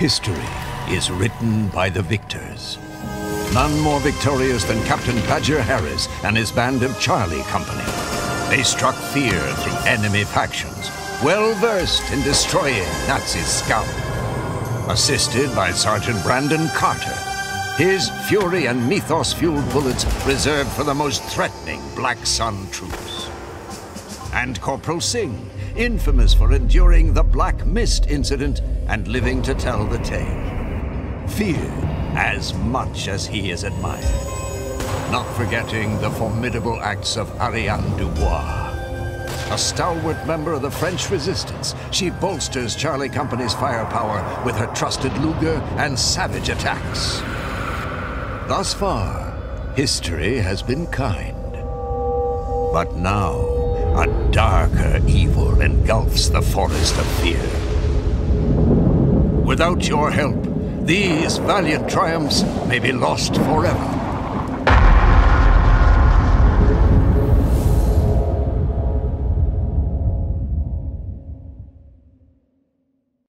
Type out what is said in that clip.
History is written by the victors. None more victorious than Captain Badger Harris and his band of Charlie Company. They struck fear through enemy factions, well-versed in destroying Nazi scum. Assisted by Sergeant Brandon Carter, his fury and mythos-fueled bullets reserved for the most threatening Black Sun troops. And Corporal Singh, infamous for enduring the Black Mist incident and living to tell the tale. Feared as much as he is admired. Not forgetting the formidable acts of Ariane Dubois. A stalwart member of the French resistance, she bolsters Charlie Company's firepower with her trusted Luger and savage attacks. Thus far, history has been kind. But now, a darker evil engulfs the forest of fear. Without your help, these valiant triumphs may be lost forever.